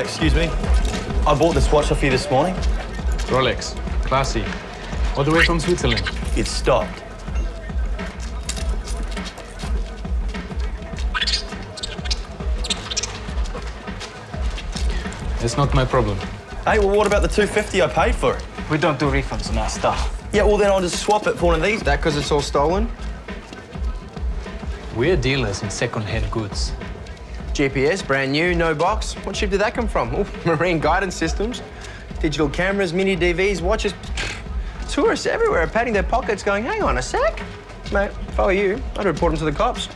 Excuse me. I bought this watch off you this morning. Rolex. Classy. All the way from Switzerland. It's stopped. It's not my problem. Hey, well, what about the 250 I paid for it? We don't do refunds on our stuff. Yeah, well, then I'll just swap it for one of these. Is that because it's all stolen? We're dealers in second-hand goods. GPS, brand new, no box. What ship did that come from? Ooh, marine guidance systems, digital cameras, mini DVs, watches. Tourists everywhere are patting their pockets going, hang on a sec. Mate, if I were you, I'd report them to the cops.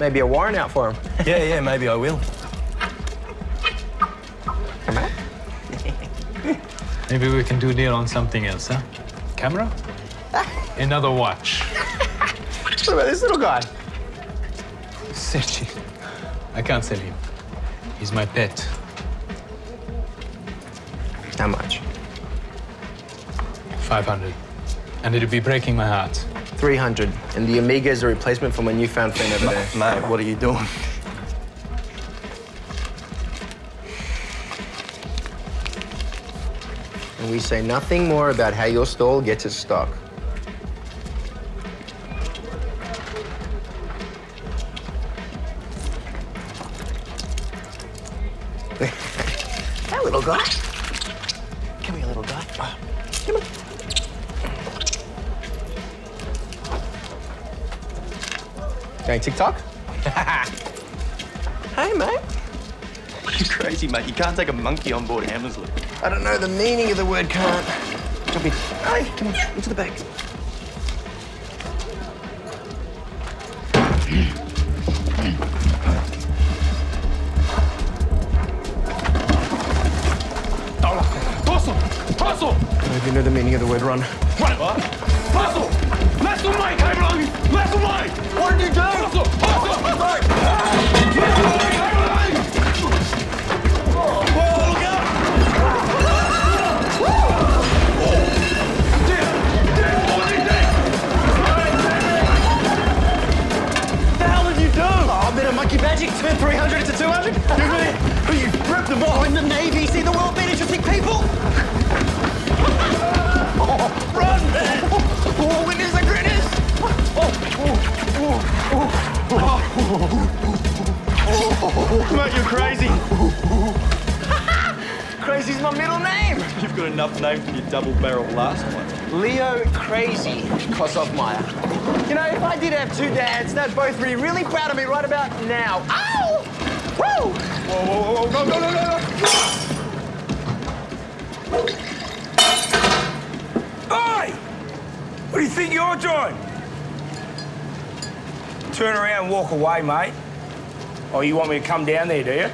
Maybe a warrant out for them. Yeah, maybe I will. Maybe we can do a deal on something else, huh? Camera? Another watch. What about this little guy? Sergi. I can't sell him. He's my pet. How much? 500. And it'll be breaking my heart. 300. And the Amiga is a replacement for my newfound friend over there. Mate, what are you doing? And we say nothing more about how your stall gets its stock. That little guy. Come here, little guy. Come on. Going TikTok? Hey, mate. You're crazy, mate. You can't take a monkey on board Hammersley. I don't know the meaning of the word can't. Jump in. Hey, come on, into the bag. I don't even know the meaning of the word run. Run! What? Puzzle! Left to right, Hammersley! Left to right! What did you do? Puzzle! Puzzle! Left to right! Magic turned 300 into 200? You ripped them all in the Navy. See the world beat interesting people? Run, man! Winners and grinners! Mate, you're crazy. Crazy's my middle name. You've got enough name for your double-barrel last one. Leo Crazy Kosovmeyer. You know, if I did have two dads, they'd both be really proud of me right about now. Ow! Woo! Whoa, no. Oi! What do you think you're doing? Turn around and walk away, mate. Oh, you want me to come down there, do you?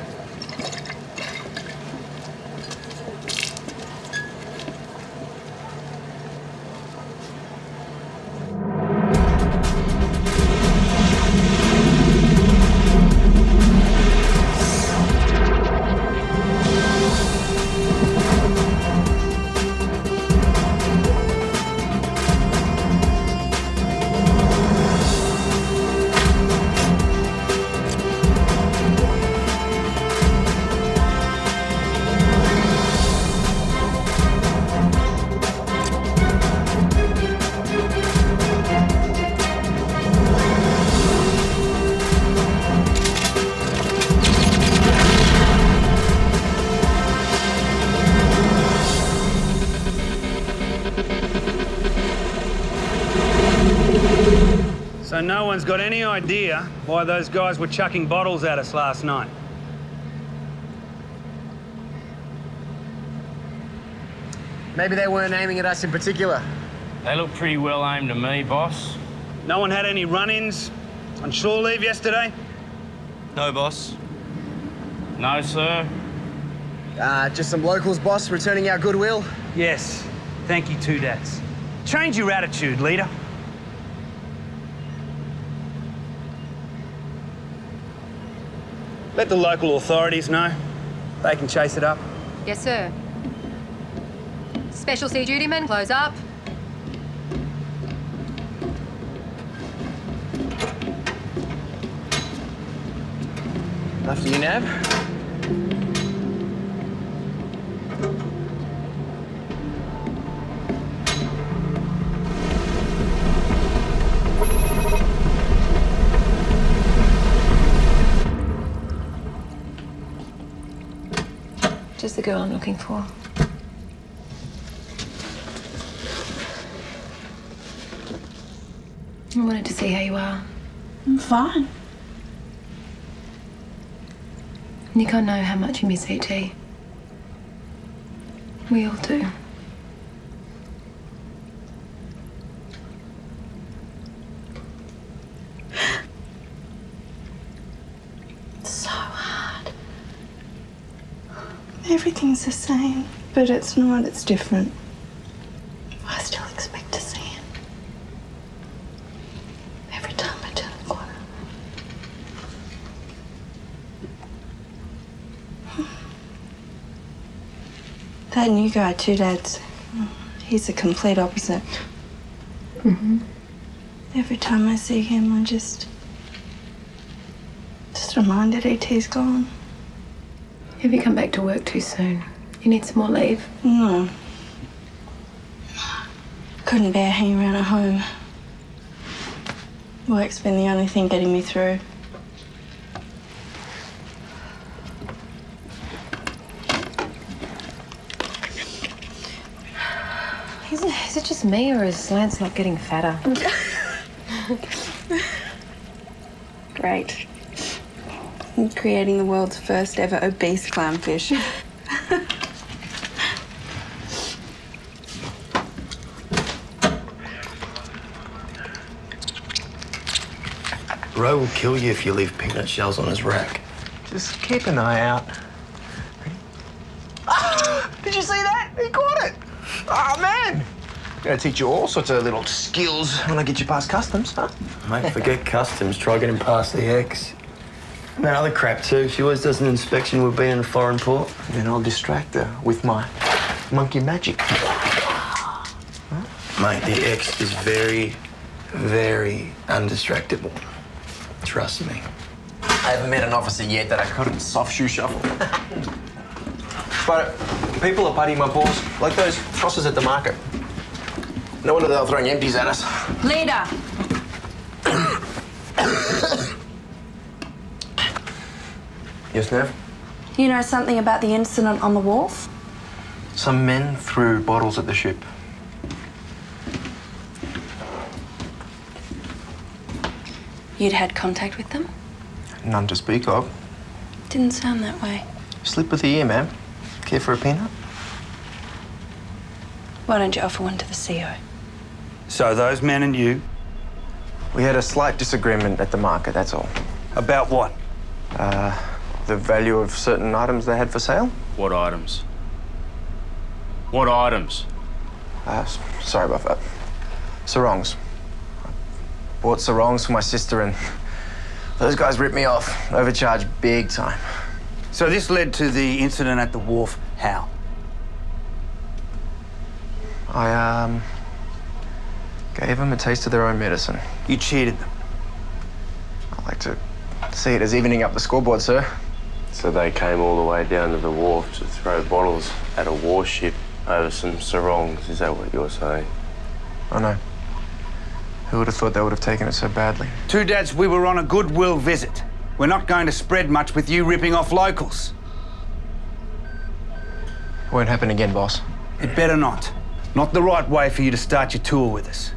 So no one's got any idea why those guys were chucking bottles at us last night. Maybe they weren't aiming at us in particular. They look pretty well aimed to me, boss. No one had any run-ins on shore leave yesterday? No, boss. No, sir. Just some locals, boss, returning our goodwill. Yes. Thank you, two dads. Change your attitude, leader. Let the local authorities know. They can chase it up. Yes, sir. Special sea duty men, close up. After you, Nav. is the girl I'm looking for. I wanted to see how you are. I'm fine. Nick, I know how much you miss E.T. We all do. It's so hard. Everything's the same, but it's not, it's different. I still expect to see him. Every time I turn the corner. That new guy too, Dad's, he's the complete opposite. Mm-hmm. Every time I see him, I just reminded E.T.'s gone. Have you come back to work too soon? You need some more leave? No. Couldn't bear hanging around at home. Work's been the only thing getting me through. Is it just me, or is Lance not getting fatter? Great. I'm creating the world's first ever obese clownfish. Roe will kill you if you leave peanut shells on his rack. Just keep an eye out. Oh, did you see that? He caught it. Oh, man. I'm going to teach you all sorts of little skills when I get you past customs, huh? Mate, forget customs. Try getting past the ex. And that other crap, too. She always does an inspection with being in a foreign port. Then I'll distract her with my monkey magic. Huh? Mate, the ex is very, very undistractable. Trust me. I haven't met an officer yet that I couldn't soft shoe shuffle. But people are putting my balls like those trosses at the market. No wonder they're throwing empties at us. Leader. Yes, Nav? You know something about the incident on the wharf? Some men threw bottles at the ship. You'd had contact with them? None to speak of. Didn't sound that way. Slip of the ear, ma'am. Care for a peanut? Why don't you offer one to the CO? So those men and you? We had a slight disagreement at the market, that's all. About what? The value of certain items they had for sale. What items? What items? Sorry about that. Sarongs. I bought sarongs for my sister and those guys ripped me off. Overcharged big time. So this led to the incident at the wharf. How? I, gave them a taste of their own medicine. You cheated them. I like to see it as evening up the scoreboard, sir. So they came all the way down to the wharf to throw bottles at a warship over some sarongs. Is that what you're saying? I know. Who would have thought they would have taken it so badly? Two dads, we were on a goodwill visit. We're not going to spread much with you ripping off locals. It won't happen again, boss. It better not. Not the right way for you to start your tour with us.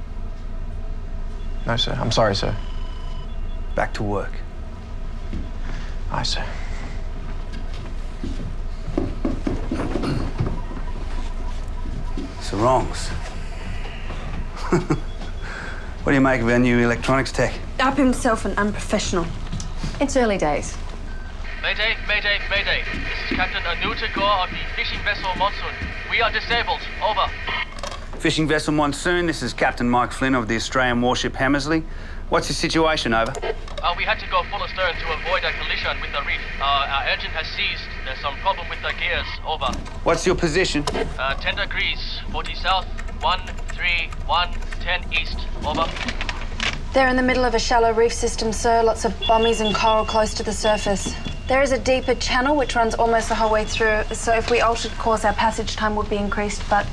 No, sir. I'm sorry, sir. Back to work. Aye, sir. Sarongs. What do you make of our new electronics tech? Up himself and unprofessional. It's early days. Mayday, mayday, mayday. This is Captain Anu Tagore of the fishing vessel Monsoon. We are disabled. Over. Fishing vessel Monsoon, this is Captain Mike Flynn of the Australian warship Hammersley. What's your situation, over? We had to go full astern to avoid a collision with the reef. Our engine has seized. There's some problem with the gears, over. What's your position? 10 degrees, 40 south, 131, 10 east, over. They're in the middle of a shallow reef system, sir. Lots of bommies and coral close to the surface. There is a deeper channel which runs almost the whole way through, so if we altered course, our passage time would be increased, but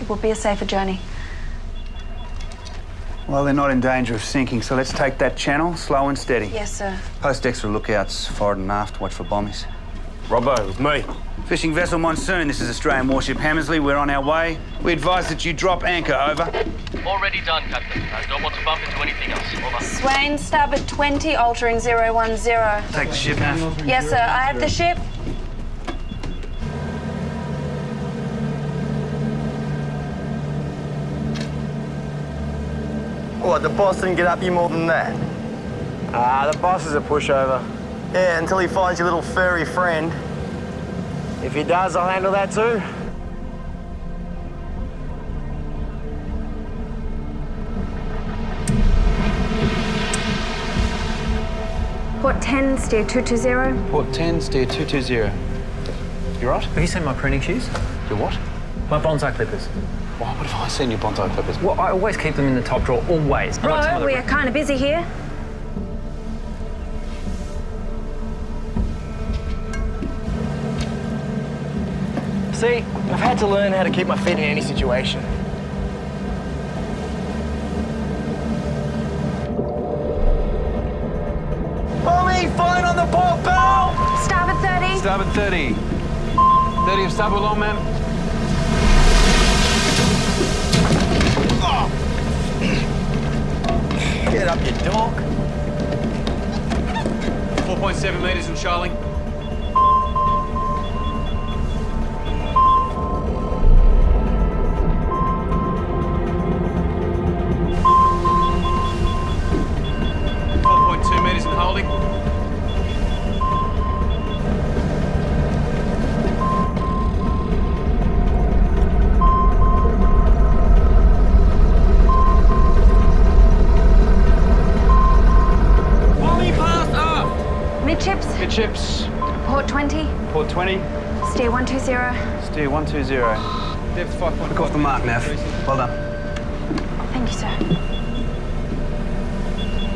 it will be a safer journey. Well, they're not in danger of sinking, so let's take that channel slow and steady. Yes, sir. Post extra lookouts forward and aft, watch for bombies. Robbo, it was me. Fishing vessel Monsoon, this is Australian warship Hammersley. We're on our way. We advise that you drop anchor, over. Already done, Captain. I don't want to bump into anything else, over. Swain, starboard 20, altering 010. Take the ship, Nav. Yes, sir, I have the ship. What, the boss didn't get up you more than that? Ah, the boss is a pushover. Yeah, until he finds your little furry friend. If he does, I'll handle that too. Port 10, stair 220. Port 10, stair 220. You right? Have you seen my pruning shears? Your what? My bonsai clippers. Why would have I seen your bonsai clippers? Well, I always keep them in the top drawer, always. Right, we are kind of busy here. See, I've had to learn how to keep my feet in any situation. Mommy, fine on the port bow! Starboard 30. Starboard 30. 30 of starboard long, ma'am. Oh. Get up, you dog. 4.7 metres in Charlie. Steer 120. Steer 120. Depth 5.5. Look off the mark, Nav. Well done. Thank you, sir.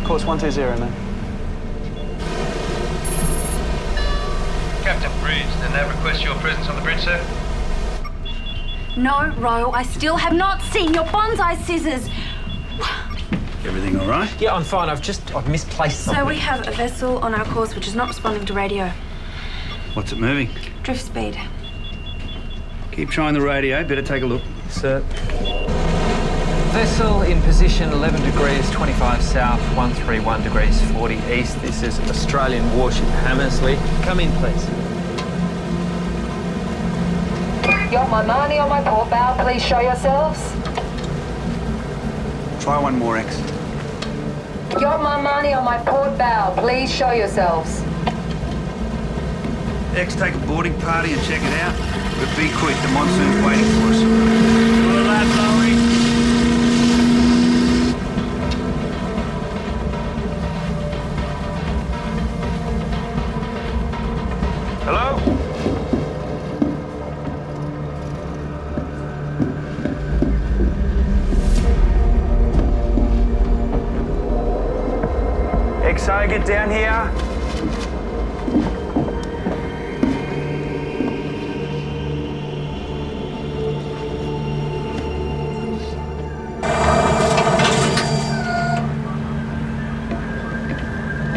Course 120, man. Captain Bridge, the Nav requests your presence on the bridge, sir. No, Ro, I still have not seen your bonsai scissors. Everything all right? Yeah, I'm fine. I've misplaced something. So we have a vessel on our course which is not responding to radio. What's it moving? Drift speed. Keep trying the radio, better take a look. Sir. Vessel in position 11 degrees 25 south, 131 degrees 40 east. This is Australian warship Hammersley. Come in, please. Yacht Maimani on my port bow, please show yourselves. Try one more, X. Yacht Maimani on my port bow, please show yourselves. X, take a boarding party and check it out. But be quick, the monsoon's waiting for us. Good lad, Lowry. Hello? XO, get down here.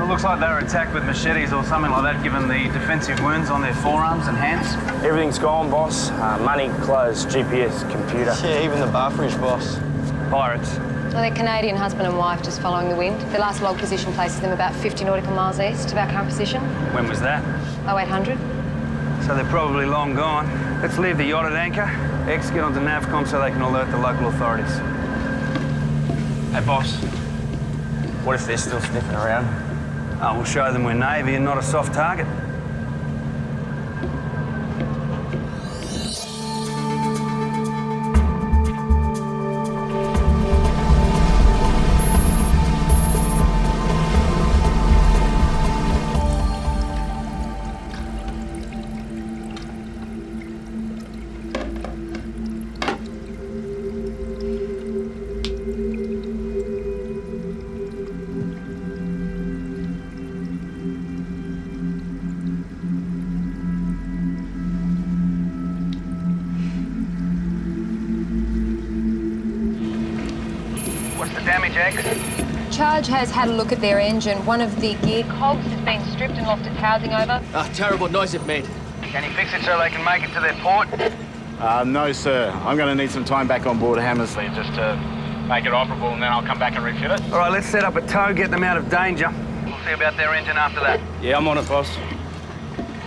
Looks like they were attacked with machetes or something like that, given the defensive wounds on their forearms and hands. Everything's gone, boss. Money, clothes, GPS, computer. Yeah, even the bar fridge, boss. Pirates. Well, they're Canadian husband and wife just following the wind. Their last log position places them about 50 nautical miles east of our current position. When was that? 0800. So they're probably long gone. Let's leave the yacht at anchor. X, get onto NAVCOM so they can alert the local authorities. Hey, boss. What if they're still sniffing around? Oh, we'll show them we're Navy and not a soft target. Charge has had a look at their engine. One of the gear cogs has been stripped and lost its housing over. Ah, terrible noise it made. Can you fix it so they can make it to their port? No, sir. I'm going to need some time back on board Hammersley just to make it operable, and then I'll come back and refit it. All right, let's set up a tow, get them out of danger. We'll see about their engine after that. Yeah, I'm on it, boss.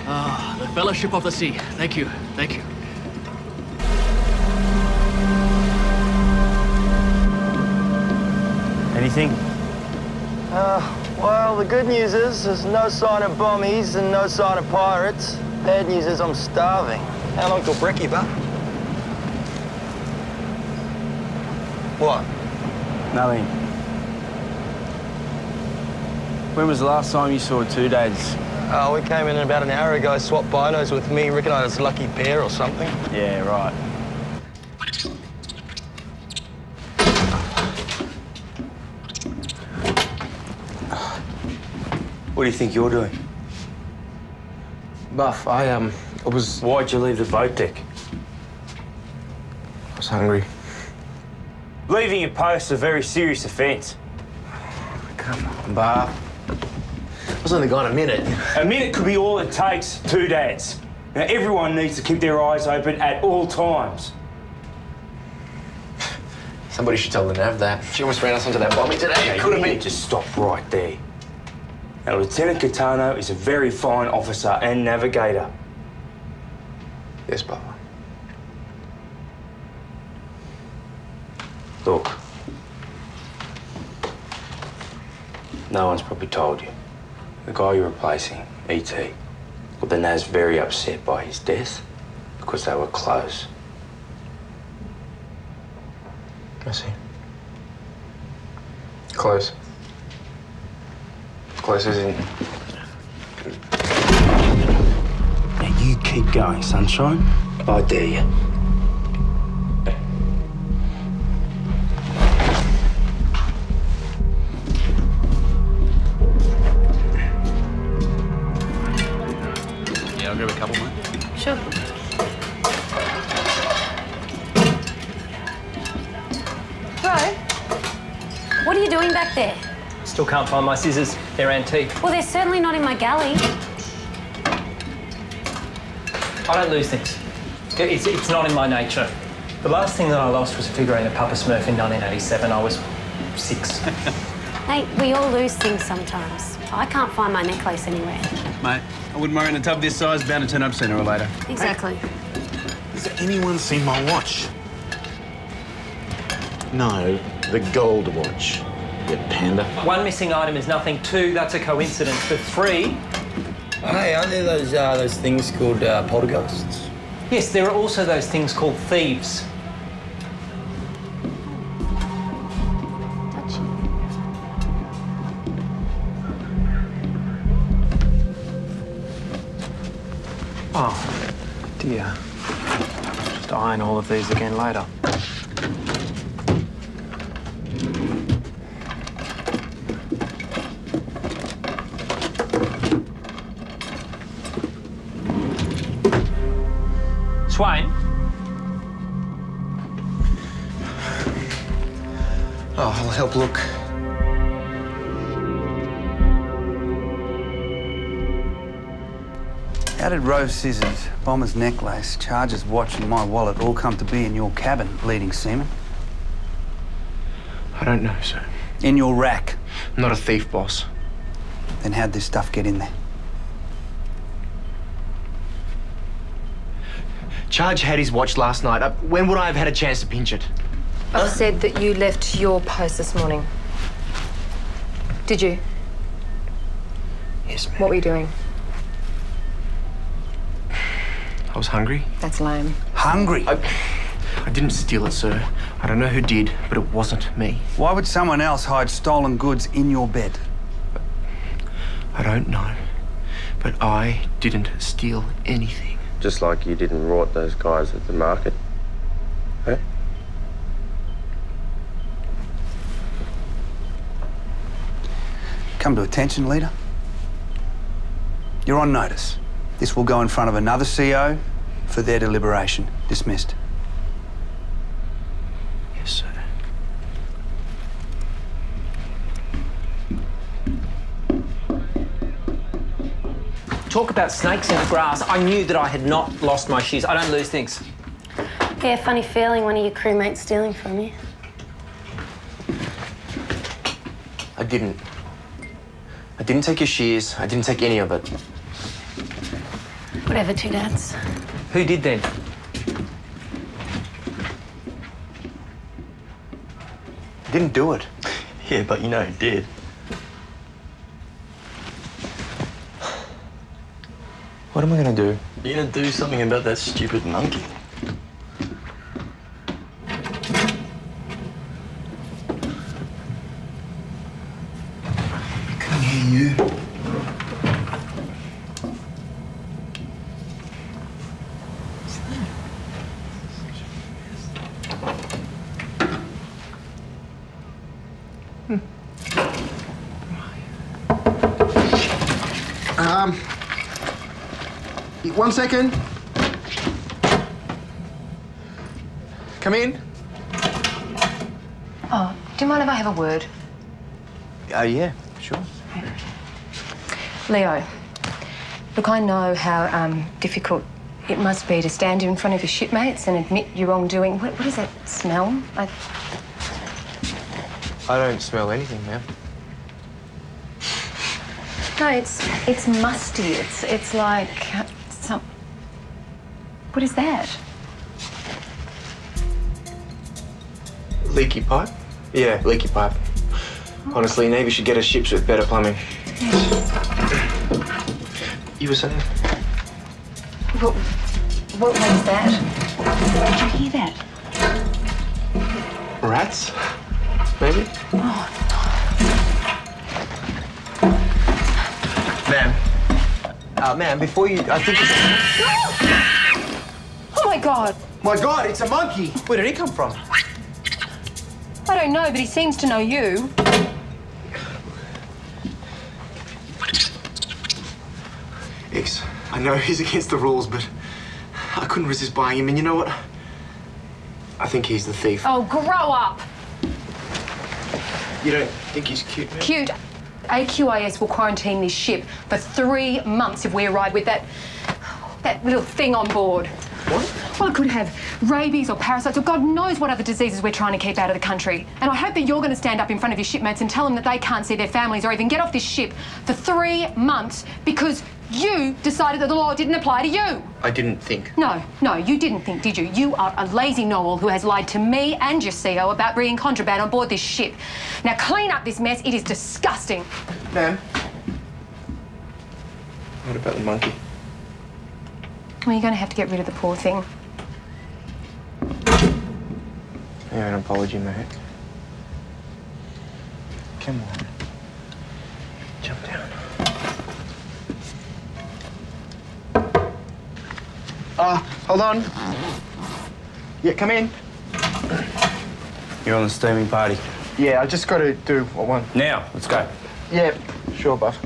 Ah, the Fellowship of the Sea. Thank you. Thank you. Anything? Well, the good news is there's no sign of bombies and no sign of pirates. Bad news is I'm starving. How long till brekkie, bub? What? Nothing. When was the last time you saw 2 days? We came in about an hour ago, swapped binos with me, Rick and I was a lucky pair or something. Yeah, right. What do you think you're doing? Buff, I was... Why'd you leave the boat deck? I was hungry. Leaving your post is a very serious offence. Come on, Buff. I was only gone a minute. A minute could be all it takes, 2 dads. Now, everyone needs to keep their eyes open at all times. Somebody should tell the Nav that. She almost ran us into that bombing today. Hey, it could have been... Just stop right there. Now, Lieutenant Caetano is a very fine officer and navigator. Yes, Baba. Look. No one's probably told you. The guy you're replacing, E.T., well, the Nav's very upset by his death because they were close. I see. Close. Close as in. Now you keep going, sunshine. I dare you. Yeah, I'll grab a couple more. Sure. Bro, what are you doing back there? Still can't find my scissors. They're antique. Well, they're certainly not in my galley. I don't lose things. It's not in my nature. The last thing that I lost was a figurine of Papa Smurf in 1987. I was 6. Mate, we all lose things sometimes. I can't find my necklace anywhere. Mate, I wouldn't worry in a tub this size. Bound to turn up sooner or later. Exactly. Has anyone seen my watch? No, the gold watch. You panda. 1 missing item is nothing. 2, that's a coincidence. But 3... Hey, aren't there those things called poltergeists? Yes, there are also those things called thieves. Touch it. Oh, dear. Just iron all of these again later. Swain? Oh, I'll help look. How did Rove's scissors, Bomber's necklace, Charger's watch and my wallet all come to be in your cabin, bleeding seaman? I don't know, sir. In your rack? I'm not a thief, boss. Then how'd this stuff get in there? Charge had his watch last night. When would I have had a chance to pinch it? I said that you left your post this morning. Did you? Yes, ma'am. What were you doing? I was hungry. That's lame. Hungry? I didn't steal it, sir. I don't know who did, but it wasn't me. Why would someone else hide stolen goods in your bed? I don't know, but I didn't steal anything. Just like you didn't rot those guys at the market, huh? Come to attention, leader. You're on notice. This will go in front of another CO for their deliberation. Dismissed. Yes, sir. Talk about snakes in the grass. I knew that I had not lost my shoes. I don't lose things. Yeah, funny feeling one of your crewmates stealing from you. I didn't. I didn't take your shears. I didn't take any of it. Whatever, two dads. Who did then? Didn't do it. Yeah, but you know who did. What am I gonna do? You're gonna do something about that stupid monkey. Come here, you. One second. Come in. Oh, do you mind if I have a word? Yeah, sure. Leo, look, I know how difficult it must be to stand in front of your shipmates and admit your wrongdoing. What is that smell? I don't smell anything, ma'am. No, it's musty. It's like... What is that? Leaky pipe? Yeah, leaky pipe. Honestly, Navy should get us ships with better plumbing. Yeah. You were saying? What was that? Did you hear that? Rats? Maybe? Oh, no. Ma'am, before you... I think it's... God. My God, it's a monkey. Where did he come from? I don't know, but he seems to know you. X, I know he's against the rules, but I couldn't resist buying him. And you know what? I think he's the thief. Oh, grow up. You don't think he's cute, man? Cute? AQIS will quarantine this ship for 3 months if we arrive with that little thing on board. What? Well, it could have rabies or parasites or God knows what other diseases we're trying to keep out of the country. And I hope that you're going to stand up in front of your shipmates and tell them that they can't see their families or even get off this ship for 3 months because you decided that the law didn't apply to you. I didn't think. No, you didn't think, did you? You are a lazy know-all who has lied to me and your CO about bringing contraband on board this ship. Now, clean up this mess. It is disgusting. Ma'am, what about the monkey? Well, you're going to have to get rid of the poor thing. Yeah, an apology, mate. Come on. Jump down. Hold on. Yeah, come in. You're on the steaming party. Yeah, I just got to do what one. Now, let's go. Yeah, sure, Buff.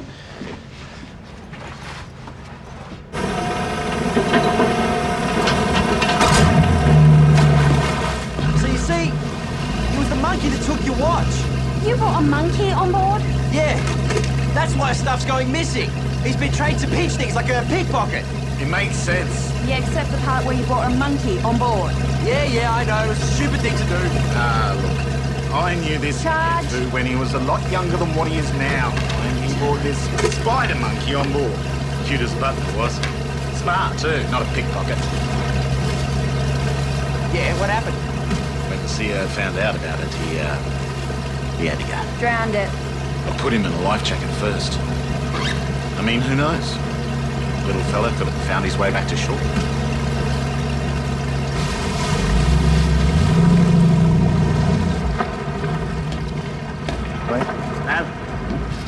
You brought a monkey on board? Yeah. That's why stuff's going missing. He's been trained to pinch things like a pickpocket. It makes sense. Yeah, except the part where you brought a monkey on board. Yeah, I know. It's a stupid thing to do. Look, I knew this too when he was a lot younger than what he is now. And he brought this spider monkey on board. Cute as a button was. Smart, too. Not a pickpocket. Yeah, what happened? When the CEO found out about it, he had to go. Drowned it. I put him in a life jacket first. I mean, who knows? Little fella could have found his way back to shore. Wait.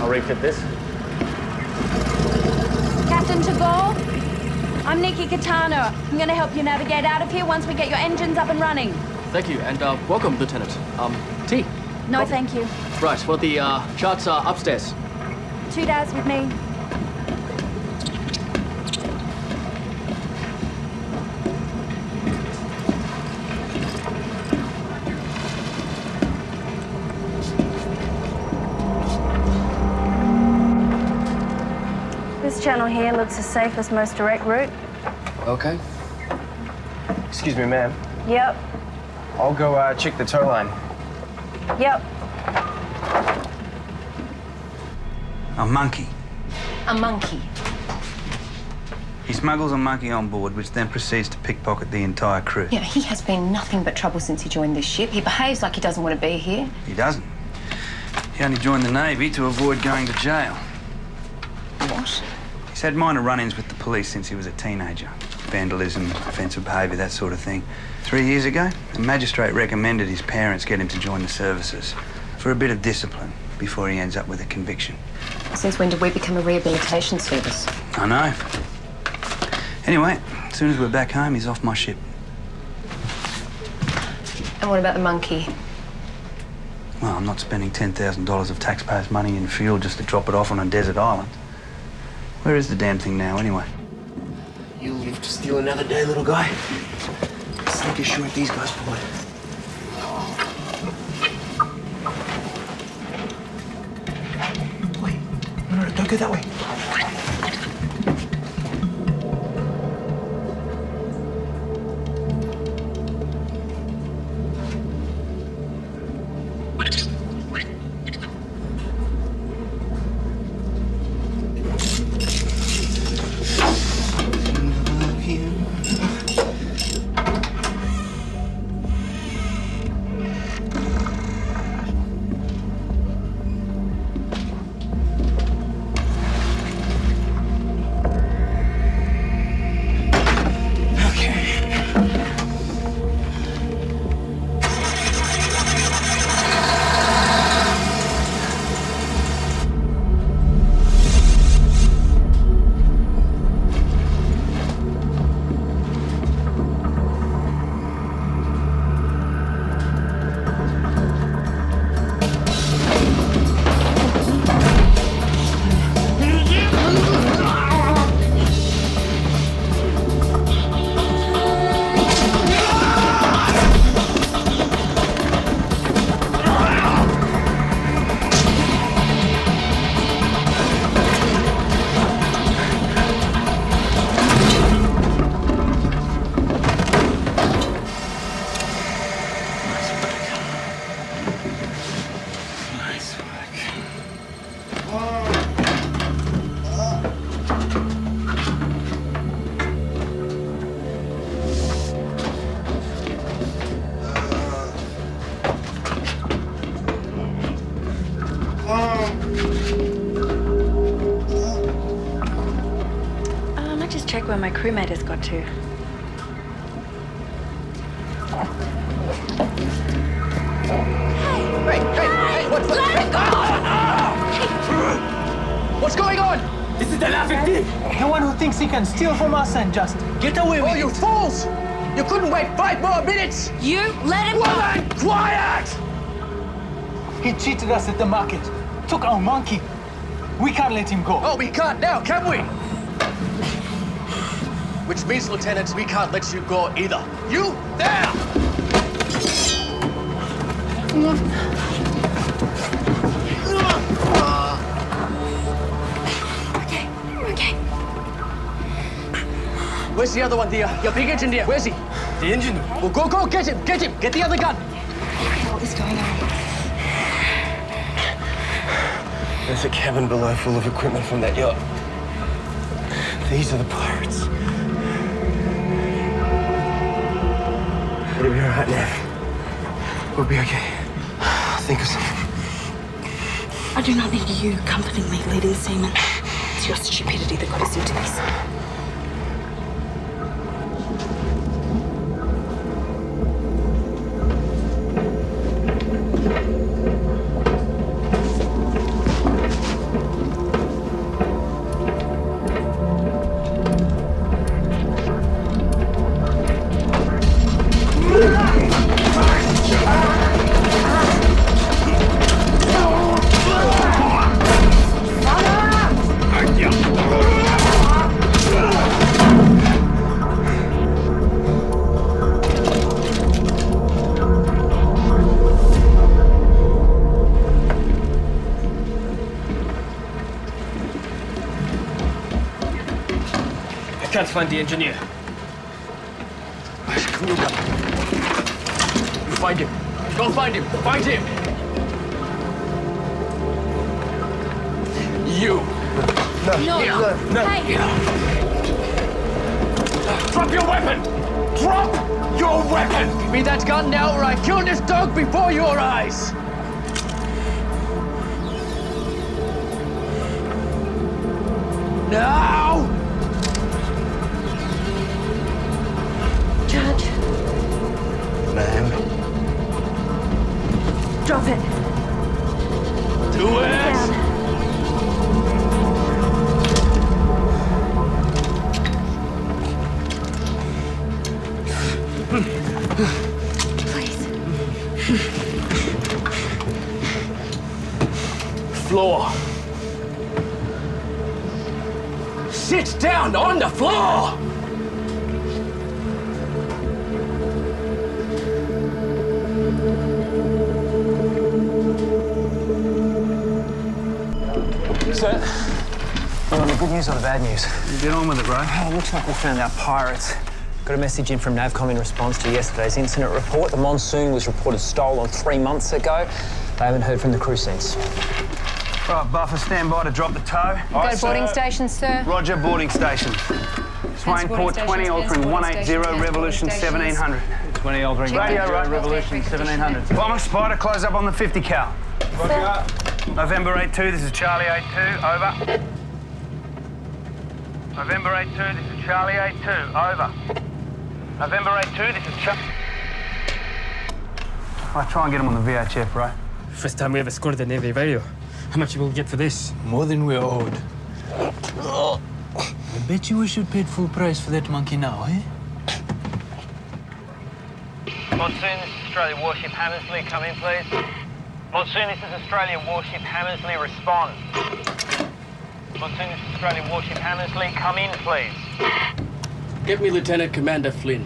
I'll refit this. Captain Tagore, I'm Nikki Kitano. I'm going to help you navigate out of here once we get your engines up and running. Thank you, and welcome, Lieutenant. Tea? No, thank you. Right, well, the charts are upstairs. 2 days with me. This This channel here looks the safest, most direct route. Okay. Excuse me, ma'am. Yep. I'll go check the tow line. Yep. A monkey. A monkey. He smuggles a monkey on board, which then proceeds to pickpocket the entire crew. Yeah, he has been nothing but trouble since he joined this ship. He behaves like he doesn't want to be here. He doesn't. He only joined the Navy to avoid going to jail. What? He's had minor run-ins with the police since he was a teenager. Vandalism, offensive behaviour, that sort of thing. 3 years ago, the magistrate recommended his parents get him to join the services for a bit of discipline before he ends up with a conviction. Since when did we become a rehabilitation service? I know. Anyway, as soon as we're back home, he's off my ship. And what about the monkey? Well, I'm not spending $10,000 of taxpayers' money in fuel just to drop it off on a desert island. Where is the damn thing now, anyway? You'll live to steal another day, little guy. Sneak ashore at these guys' port. Wait, no, don't go that way. Where my crewmate has got to. Hey! What's going on? This is the laughing thief. The one who thinks he can steal from us and just get away with it. Oh, you fools! You couldn't wait 5 more minutes! You let him go! Woman, quiet! He cheated us at the market. Took our monkey. We can't let him go. Oh, we can't now, can we? Which means, Lieutenant, we can't let you go either. You there! Okay, okay. Where's the other one, your big engine dear? Where's he? The engine? Well, go, get him, get him! Get the other gun! What is going on? There's a cabin below full of equipment from that yacht. These are the pirates. It'll be all right now. We'll be okay. Think of something. I do not need you comforting me, leading seaman. It's your stupidity that got us into this. can't find the engineer. You find him. Go find him. Find him. You. No. Hey. Drop your weapon. Drop your weapon. Give me that gun now, or I kill this dog before your eyes. Now! Judge. Ma'am. Drop it. Do it! Please. Floor. Sit down on the floor! Sir? Well, the good news or the bad news? Get on with it, bro. Oh, looks like we found our pirates. Got a message in from NAVCOM in response to yesterday's incident report. The Monsoon was reported stolen 3 months ago. They haven't heard from the crew since. All right, Buffer, stand by to drop the tow. Go boarding station, sir. Roger, boarding station. Swain, port 20, altering 180, revolution 1700. 20, altering radio, right, revolution 1700. Bomber, Spider, close up on the 50 cal. Roger. November 82, this is Charlie 82, over. November 82, this is Charlie 82, over. November 82, this is Charlie... Right, try and get him on the VHF, right? First time we ever scored the Navy radio. How much will we get for this? More than we're owed. I bet you wish you'd paid full price for that monkey now, eh? Monsoon, this is Australian warship Hammersley. Come in, please. Monsoon, this is Australian warship Hammersley. Respond. Monsoon, this is Australian warship Hammersley. Come in, please. Get me Lieutenant Commander Flynn.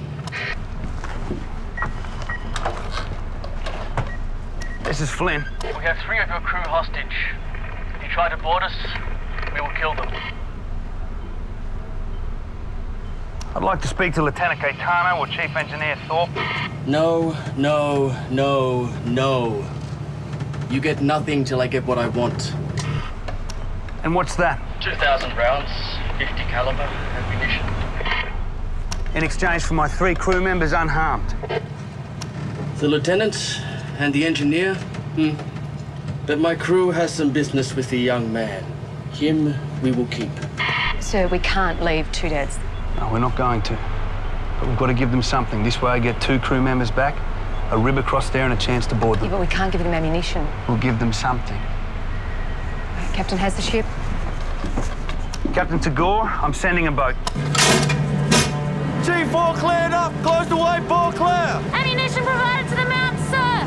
This is Flynn. We have 3 of your crew hostage. If you try to board us, we will kill them. I'd like to speak to Lieutenant Caetano or Chief Engineer Thorpe. No. You get nothing till I get what I want. And what's that? 2,000 rounds, 50 caliber ammunition. In exchange for my 3 crew members unharmed. The lieutenant and the engineer, but my crew has some business with the young man. Him, we will keep. Sir, we can't leave 2 dads. No, we're not going to. But we've got to give them something. This way I get 2 crew members back, a rib across there and a chance to board them. Yeah, but we can't give them ammunition. We'll give them something. Captain has the ship. Captain Tagore, I'm sending a boat. G4 cleared up. Close the way, 4 clear. Ammunition provided to the mount, sir.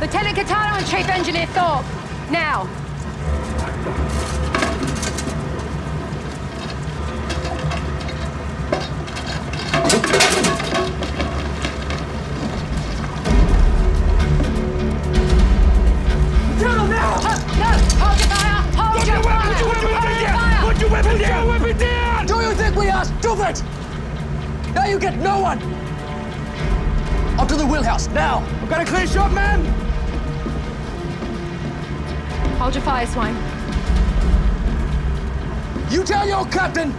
Lieutenant Caetano and Chief Engineer Thorpe, now. Caetano, now! No, hold your fire! Hold your fire! Put your weapon down! Put your weapon down! Do you think we are stupid? Now you get no one! Up to the wheelhouse, now! I've got a clear shot, man! Hold your fire, Swain. You tell your captain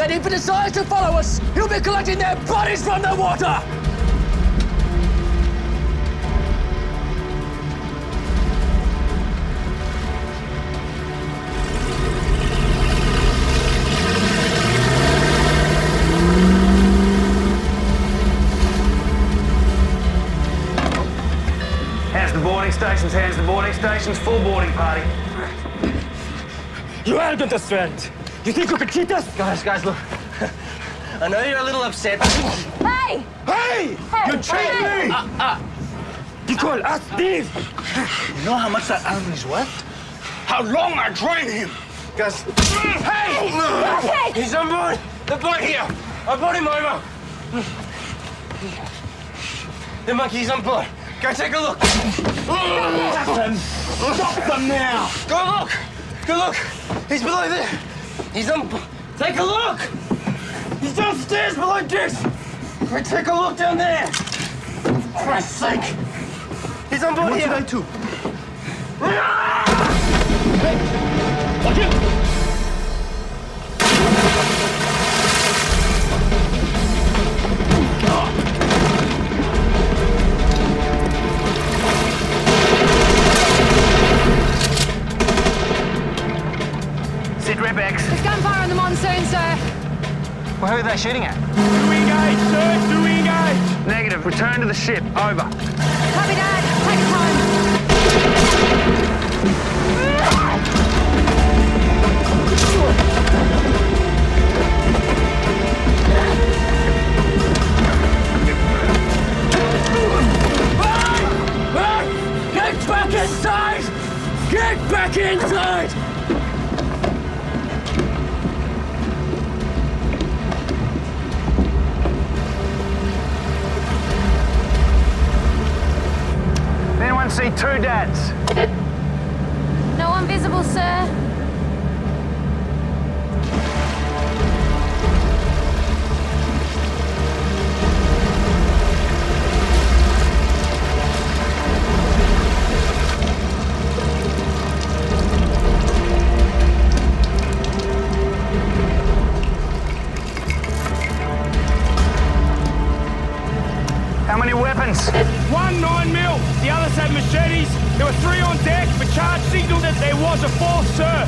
that if he decides to follow us, he'll be collecting their bodies from the water! Hands the boarding stations, full boarding party. You haven't got the strength. You think you could cheat us? Guys, look. I know you're a little upset, but... Hey! Hey! You cheat me! You call us thieves! You know how much that animal is worth? How long I drain him! Guys... Hey! Okay. He's on board! The boat here! I brought him over! The monkey's on board! Go take a look! Captain! Stop them now! Go look! Go look! He's below there! He's on... Take a look! He's downstairs below Dix! Go take a look down there! For Christ's sake! He's on board here! What do they do? Hey! Watch it! There's gunfire on the Monsoon, sir. Well, who are they shooting at? Do engage, sir! Do engage! Negative. Return to the ship. Over. Copy, Dad. Take your time. Get back inside! Get back inside! See two dads. No one visible, sir. How many weapons? 1 9mm. The others had machetes. There were 3 on deck. The charge signaled that there was a 4th, sir.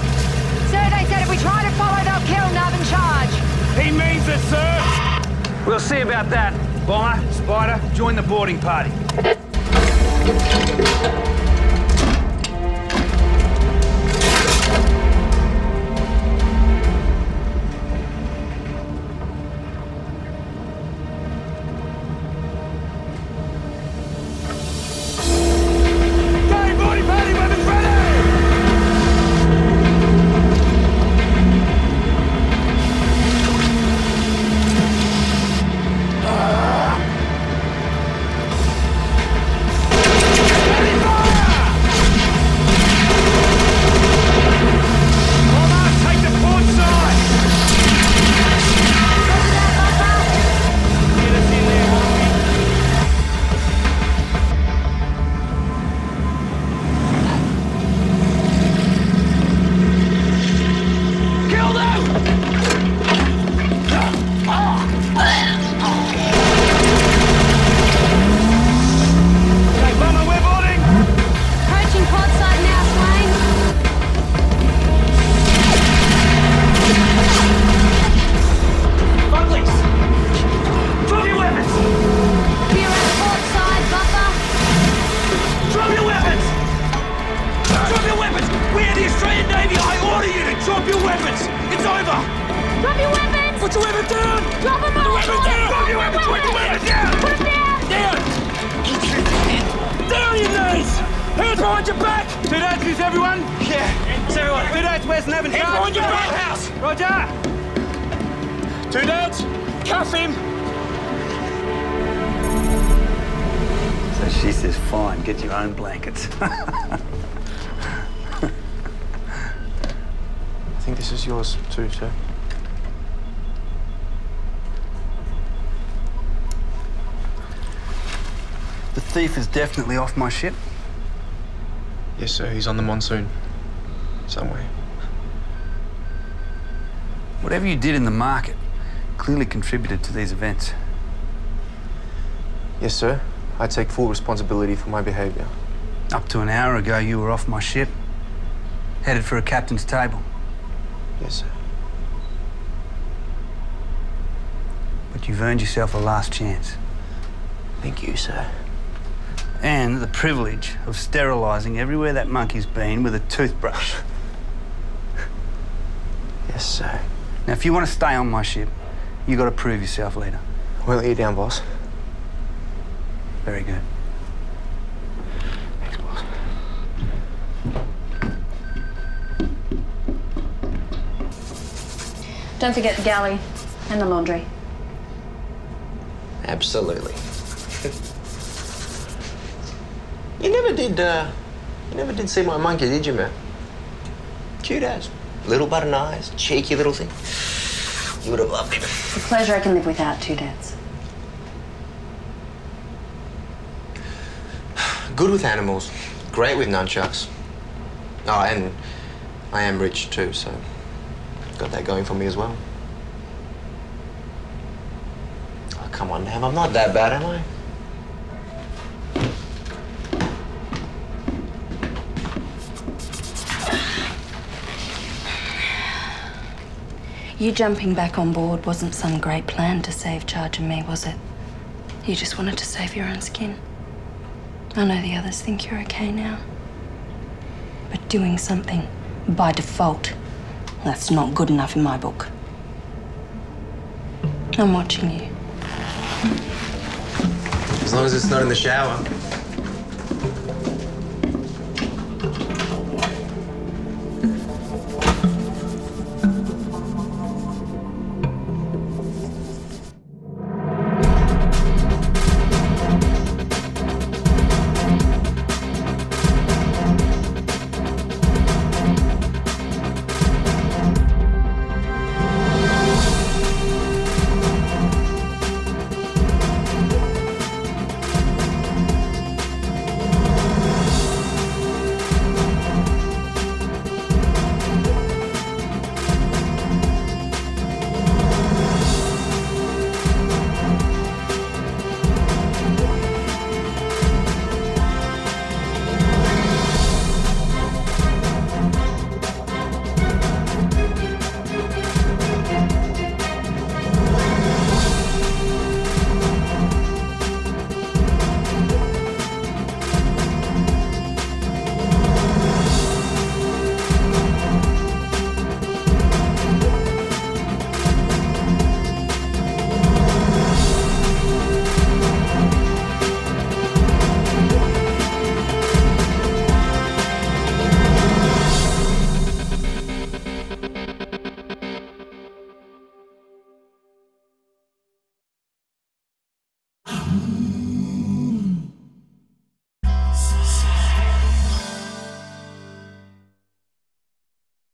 Sir, they said if we try to follow, they'll kill Nub and charge. He means it, sir. We'll see about that. Bomber, Spider, join the boarding party. Definitely off my ship. Yes, sir. He's on the Monsoon. Somewhere. Whatever you did in the market clearly contributed to these events. Yes, sir. I take full responsibility for my behavior. Up to an hour ago, you were off my ship, headed for a captain's table. Yes, sir. But you've earned yourself a last chance. Thank you, sir. And the privilege of sterilizing everywhere that monkey's been with a toothbrush. Yes, sir. Now, if you want to stay on my ship, you got to prove yourself, leader. We'll let you down, boss. Very good. Thanks, boss. Don't forget the galley and the laundry. Absolutely. You never did see my monkey, did you, man? Cute ass. Little button eyes, cheeky little thing. You would have loved him. It's a pleasure I can live without, two dads. Good with animals, great with nunchucks. Oh, and I am rich too, so got that going for me as well. Oh, come on, Nav, I'm not that bad, am I? You jumping back on board wasn't some great plan to save Charge and me, was it? You just wanted to save your own skin. I know the others think you're okay now. But doing something by default, that's not good enough in my book. I'm watching you. As long as it's not in the shower.